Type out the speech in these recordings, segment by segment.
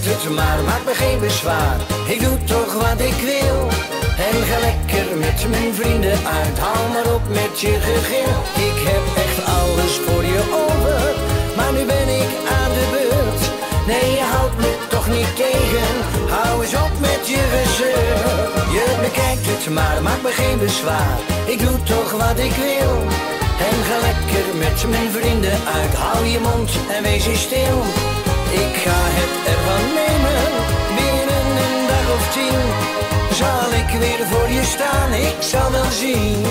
tijd het maar, maak me geen bezwaar. Ik doe toch wat ik wil. En ga lekker met mijn vrienden uit, haal maar op met je gegil. Ik heb echt alles voor je over, maar nu ben ik aan de beurt. Nee, je houdt me toch niet tegen, hou eens op met je gezeur. Je bekijkt het maar, maak me geen bezwaar, ik doe toch wat ik wil. En ga lekker met mijn vrienden uit, hou je mond en wees je stil. Ik ga het ervan nemen, binnen een dag of 10 zal ik weer voor je staan, ik zal wel zien.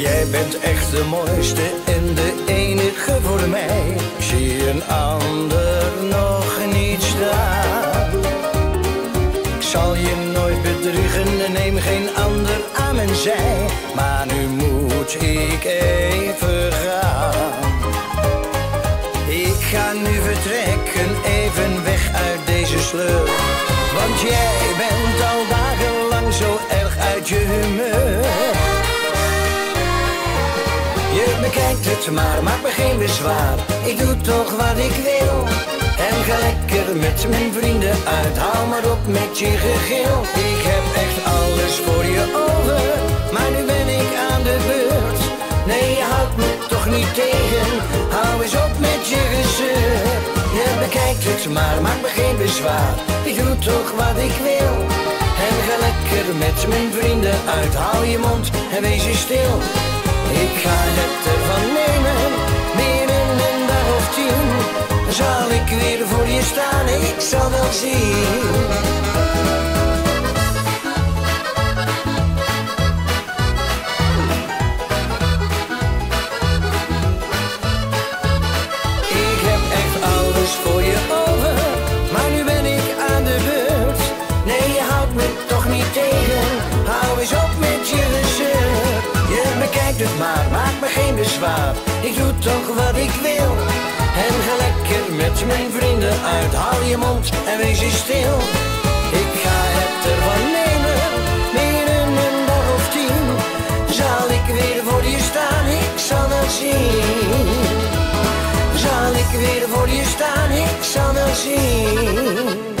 Jij bent echt de mooiste en de enige voor mij. Zie een ander nog niet staan. Ik zal je nooit bedriegen en neem geen ander aan mijn zij. Maar nu moet ik even gaan. Ik ga nu vertrekken, even weg uit deze sleur. Want jij bent al dagenlang zo erg uit je humeur. Je bekijkt het maar, maak me geen bezwaar. Ik doe toch wat ik wil. En ga lekker met mijn vrienden uit, hou maar op met je gegil. Ik heb echt alles voor je over, maar nu ben ik aan de beurt. Nee, je houdt me toch niet tegen, hou eens op met je gezeur. Je bekijkt het maar, maak me geen bezwaar, ik doe toch wat ik wil. En ga lekker met mijn vrienden uit, hou je mond en wees je stil. Ik ga het ervan nemen, binnen een dag of 10 zal ik weer voor je staan, ik zal wel zien. Maar maak me geen bezwaar, ik doe toch wat ik wil. En ga lekker met mijn vrienden uit, haal je mond en wees je stil. Ik ga het ervan nemen, binnen een dag of 10 zal ik weer voor je staan, ik zal wel zien. Zal ik weer voor je staan, ik zal wel zien.